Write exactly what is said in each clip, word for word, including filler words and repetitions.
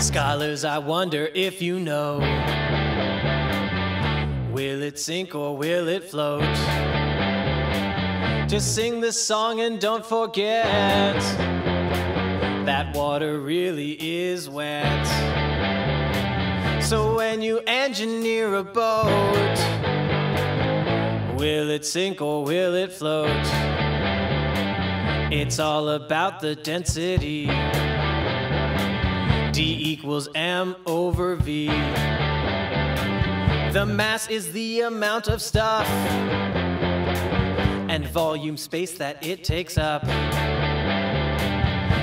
Scholars, I wonder if you know, will it sink or will it float? Just sing this song and don't forget that water really is wet. So when you engineer a boat, will it sink or will it float? It's all about the density. D equals M over V. The mass is the amount of stuff and volume space that it takes up.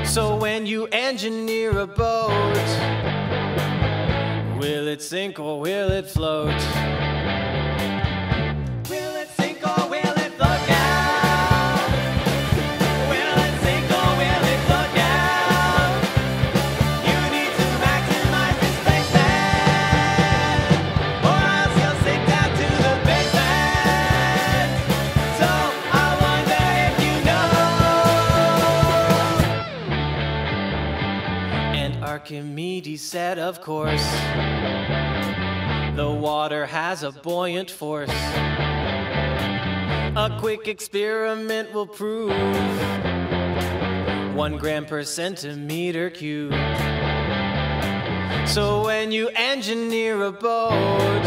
So when you engineer a boat, will it sink or will it float? Archimedes said, of course, the water has a buoyant force. A quick experiment will prove one gram per centimeter cube. So when you engineer a boat,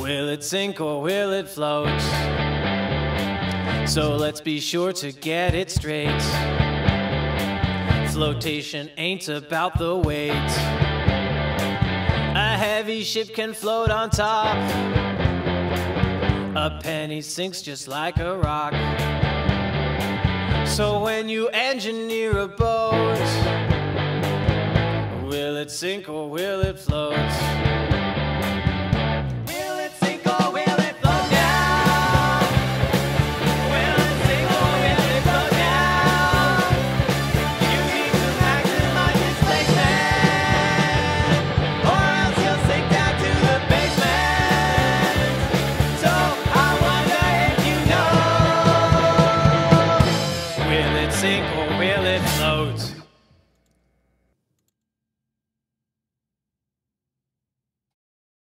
will it sink or will it float? So let's be sure to get it straight. Flotation ain't about the weight. A heavy ship can float on top. A penny sinks just like a rock. So when you engineer a boat, will it sink or will it float?